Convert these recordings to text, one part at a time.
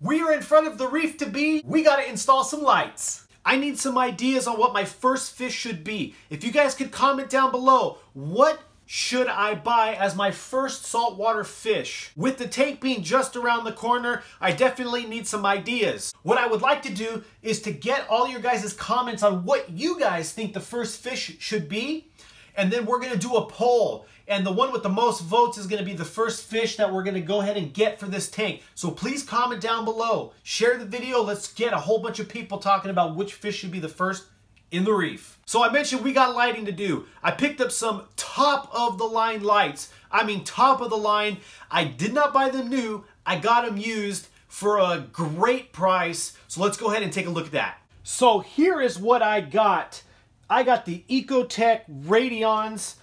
We are in front of the reef to be. We gotta install some lights. I need some ideas on what my first fish should be. If you guys could comment down below, what should I buy as my first saltwater fish? With the tank being just around the corner, I definitely need some ideas. What I would like to do is to get all your guys' comments on what you guys think the first fish should be. And then we're gonna do a poll. And the one with the most votes is gonna be the first fish that we're gonna go ahead and get for this tank. So please comment down below, share the video. Let's get a whole bunch of people talking about which fish should be the first in the reef. So I mentioned we got lighting to do. I picked up some top of the line lights. I mean, top of the line. I did not buy them new. I got them used for a great price. So let's go ahead and take a look at that. So here is what I got. I got the EcoTech Radions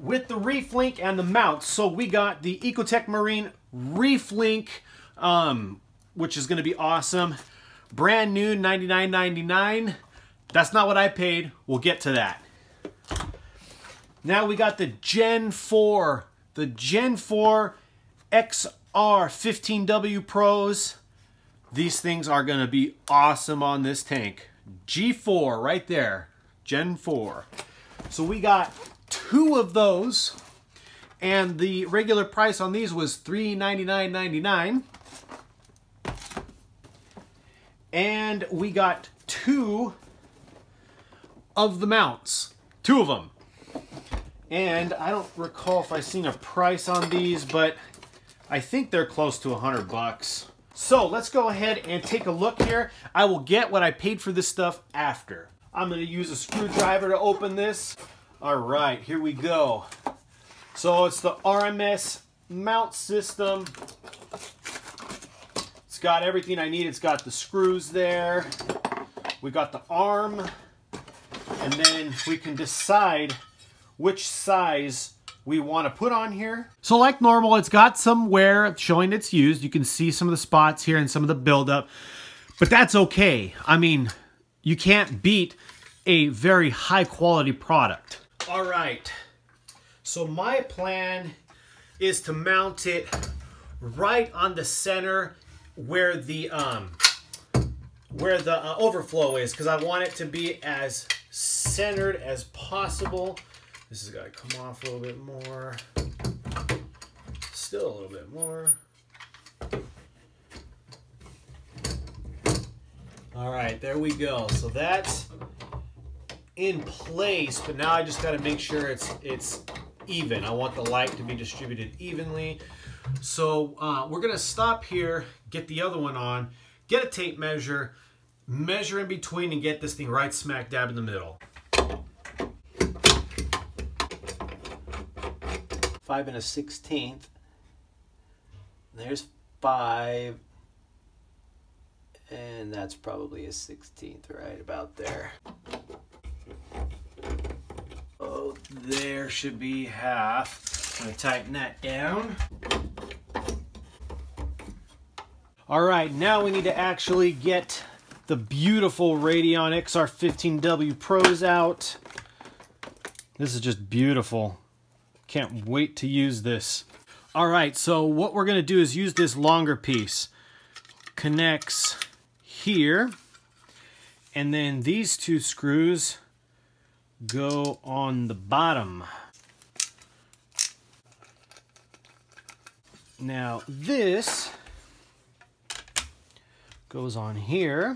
with the ReefLink and the mounts. So we got the EcoTech Marine ReefLink, which is going to be awesome. Brand new, $99.99. That's not what I paid. We'll get to that. Now we got the Gen4. The Gen4 XR15W Pros. These things are going to be awesome on this tank. G4 right there. Gen 4. So we got two of those, and the regular price on these was $399.99. And we got two of the mounts. Two of them. And I don't recall if I've seen a price on these, but I think they're close to $100. So let's go ahead and take a look here. I will get what I paid for this stuff after. I'm gonna use a screwdriver to open this. All right, here we go. So it's the RMS mount system. It's got everything I need. It's got the screws there. We got the arm. And then we can decide which size we want to put on here. So like normal, it's got some wear showing it's used. You can see some of the spots here and some of the buildup, but that's okay. I mean, you can't beat a very high quality product. All right, so my plan is to mount it right on the center where the overflow is, because I want it to be as centered as possible. This has got to come off a little bit more. Still a little bit more. All right, there we go. So that's in place, but now I just got to make sure it's even. I want the light to be distributed evenly. So we're going to stop here, get the other one on, get a tape measure, measure in between, and get this thing right smack dab in the middle. 5 1/16. There's 5. And that's probably a 16th, right about there. Oh, there should be half. I'm gonna tighten that down. All right, now we need to actually get the beautiful Radion XR15W Pros out. This is just beautiful. Can't wait to use this. All right, so what we're gonna do is use this longer piece. Connects here, and then these two screws go on the bottom. Now this goes on here.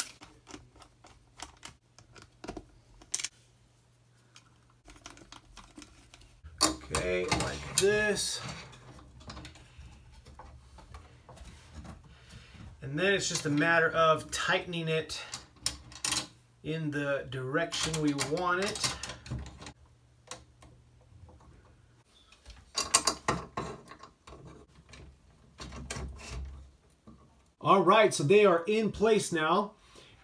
Okay, like this. And then it's just a matter of tightening it in the direction we want it. All right, so they are in place now.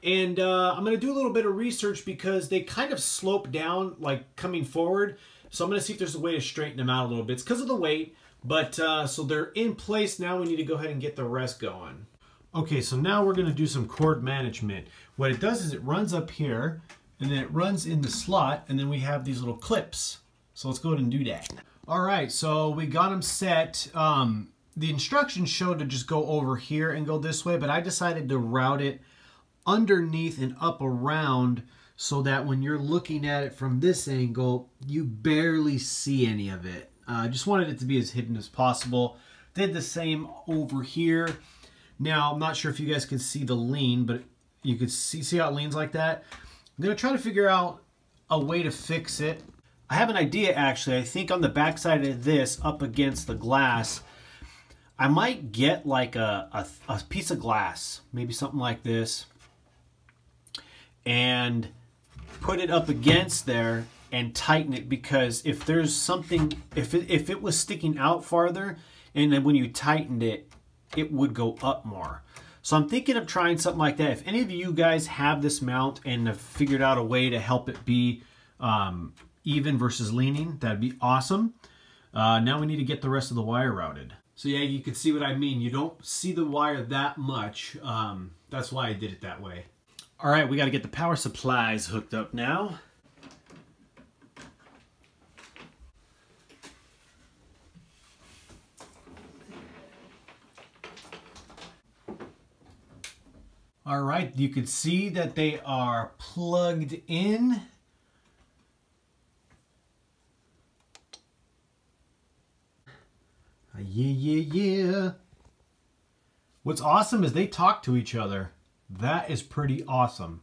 And I'm gonna do a little bit of research because they kind of slope down, like coming forward. So I'm gonna see if there's a way to straighten them out a little bit. It's because of the weight, but so they're in place now. We need to go ahead and get the rest going. Okay, so now we're going to do some cord management. What it does is it runs up here, and then it runs in the slot, and then we have these little clips. So let's go ahead and do that. All right, so we got them set. The instructions showed to just go over here and go this way, but I decided to route it underneath and up around so that when you're looking at it from this angle, you barely see any of it. I just wanted it to be as hidden as possible. Did the same over here. Now, I'm not sure if you guys can see the lean, but you could see how it leans like that. I'm gonna try to figure out a way to fix it. I have an idea, actually. I think on the backside of this, up against the glass, I might get like a piece of glass, maybe something like this, and put it up against there and tighten it, because if there's something, if it was sticking out farther, and then when you tightened it, it would go up more. So I'm thinking of trying something like that. If any of you guys have this mount and have figured out a way to help it be even versus leaning, that'd be awesome. Now we need to get the rest of the wire routed. So yeah, you can see what I mean. You don't see the wire that much. That's why I did it that way. All right, we got to get the power supplies hooked up now. All right, you can see that they are plugged in. Yeah. What's awesome is they talk to each other. That is pretty awesome.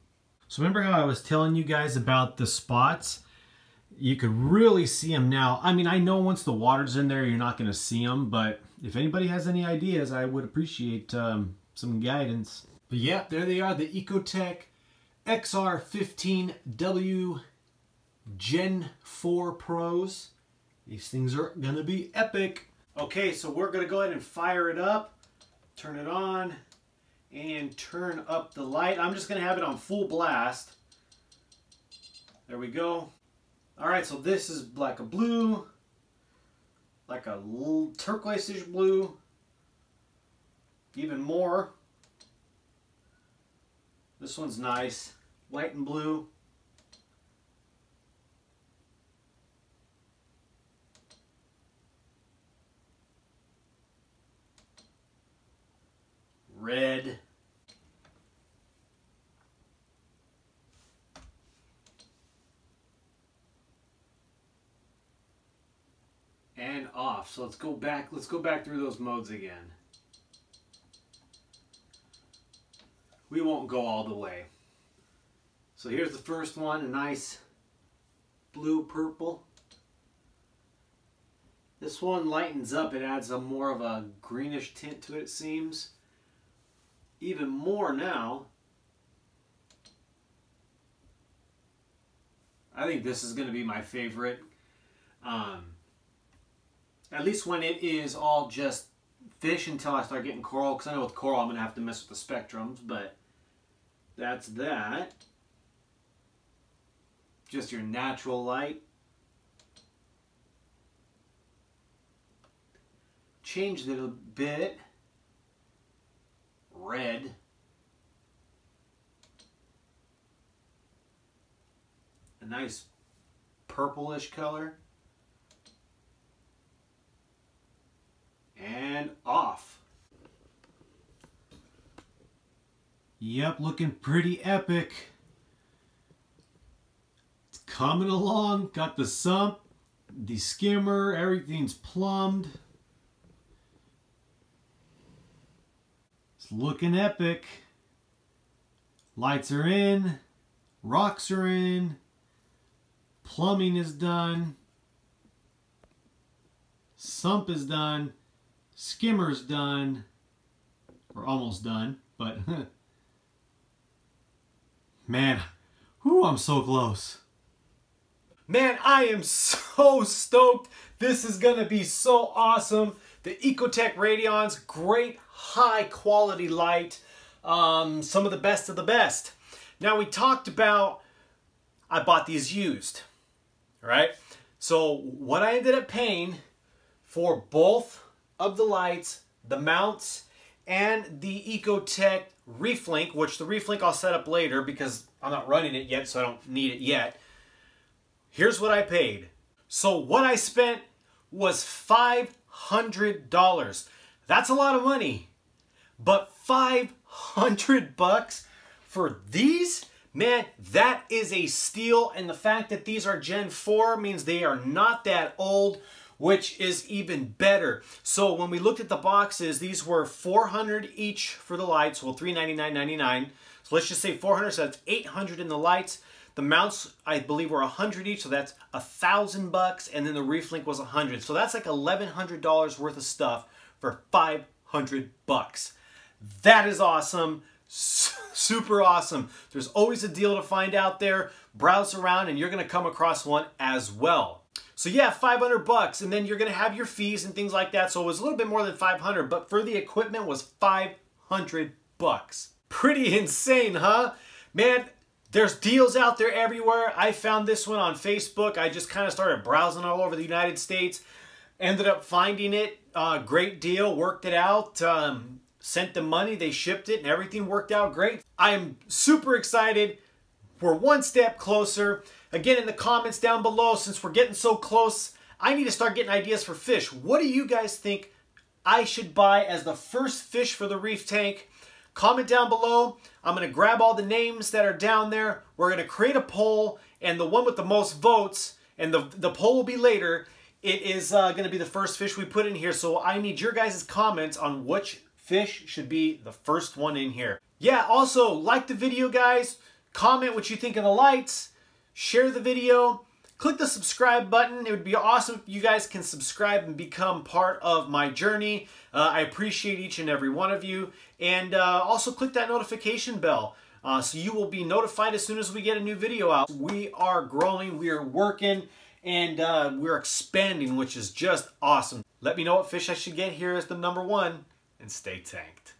So remember how I was telling you guys about the spots? You could really see them now. I mean, I know once the water's in there, you're not going to see them, but if anybody has any ideas, I would appreciate some guidance. But yeah, there they are, the EcoTech XR15W Gen4 Pros. These things are going to be epic. Okay, so we're going to go ahead and fire it up, turn it on, and turn up the light. I'm just going to have it on full blast. There we go. All right, so this is like a blue, like a little turquoise-ish blue, even more. This one's nice, white and blue. Red. And off. So let's go back through those modes again. We won't go all the way. So here's the first one, a nice blue purple. This one lightens up, it adds a more of a greenish tint to it, it seems. Even more now. I think this is going to be my favorite. At least when it is all just fish until I start getting coral, because I know with coral I'm going to have to mess with the spectrums, but that's that. Just your natural light. Changed it a bit. Red. A nice purplish color. And off. Yep, looking pretty epic. It's coming along. Got the sump, the skimmer, everything's plumbed. It's looking epic. Lights are in, rocks are in, plumbing is done, sump is done, skimmer's done, or almost done, but man, whoo, I'm so close. Man, I am so stoked. This is gonna be so awesome. The EcoTech Radion's great high quality light, some of the best. Now we talked about, I bought these used, right? So what I ended up paying for both of the lights, the mounts, and the EcoTech ReefLink, which the ReefLink I'll set up later because I'm not running it yet, so I don't need it yet. Here's what I paid. So what I spent was $500. That's a lot of money, but $500 for these? Man, that is a steal, and the fact that these are Gen 4 means they are not that old, which is even better. So when we looked at the boxes, these were $400 each for the lights, well, $399.99. So let's just say $400, so that's $800 in the lights. The mounts, I believe, were $100 each, so that's $1,000, and then the ReefLink was $100. So that's like $1,100 worth of stuff for $500. That is awesome. Super awesome. There's always a deal to find out there. Browse around and you're going to come across one as well. So yeah, $500, and then you're going to have your fees and things like that. So it was a little bit more than 500, but for the equipment was $500. Pretty insane, huh? Man, there's deals out there everywhere. I found this one on Facebook. I just kind of started browsing all over the United States. Ended up finding it. Great deal. Worked it out. Sent the money, they shipped it, and everything worked out great. I am super excited. We're one step closer. Again, in the comments down below, since we're getting so close, I need to start getting ideas for fish. What do you guys think I should buy as the first fish for the reef tank? Comment down below. I'm going to grab all the names that are down there. We're going to create a poll, and the one with the most votes, and the poll will be later. It is going to be the first fish we put in here, so I need your guys' comments on which fish should be the first one in here. Yeah, also like the video, guys. Comment what you think of the lights. Share the video. Click the subscribe button. It would be awesome if you guys can subscribe and become part of my journey. I appreciate each and every one of you. And also click that notification bell so you will be notified as soon as we get a new video out. We are growing. We are working. And we're expanding, which is just awesome. Let me know what fish I should get here as the number one. And stay tanked.